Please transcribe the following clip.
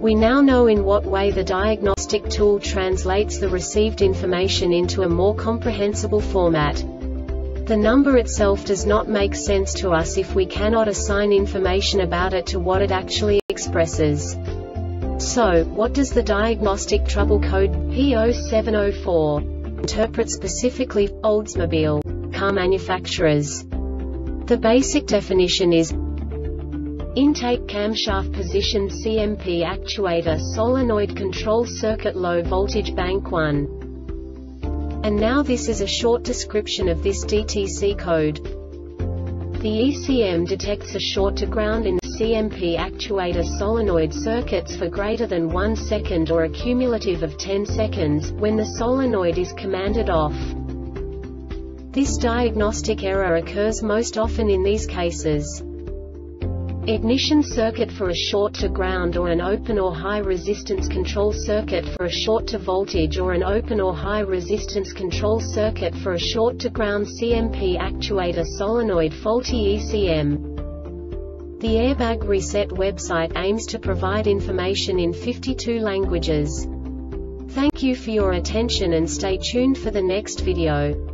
We now know in what way the diagnostic tool translates the received information into a more comprehensible format. The number itself does not make sense to us if we cannot assign information about it to what it actually expresses. So, what does the diagnostic trouble code P0704 interpret specifically for Oldsmobile car manufacturers? The basic definition is intake camshaft position CMP actuator solenoid control circuit low voltage bank 1. And now this is a short description of this DTC code. The ECM detects a short to ground in the CMP actuator solenoid circuits for greater than 1 second or a cumulative of 10 seconds when the solenoid is commanded off. This diagnostic error occurs most often in these cases: ignition circuit for a short to ground or an open or high resistance control circuit for a short to voltage or an open or high resistance control circuit for a short to ground CMP actuator solenoid faulty ECM. The Airbag Reset website aims to provide information in 52 languages. Thank you for your attention and stay tuned for the next video.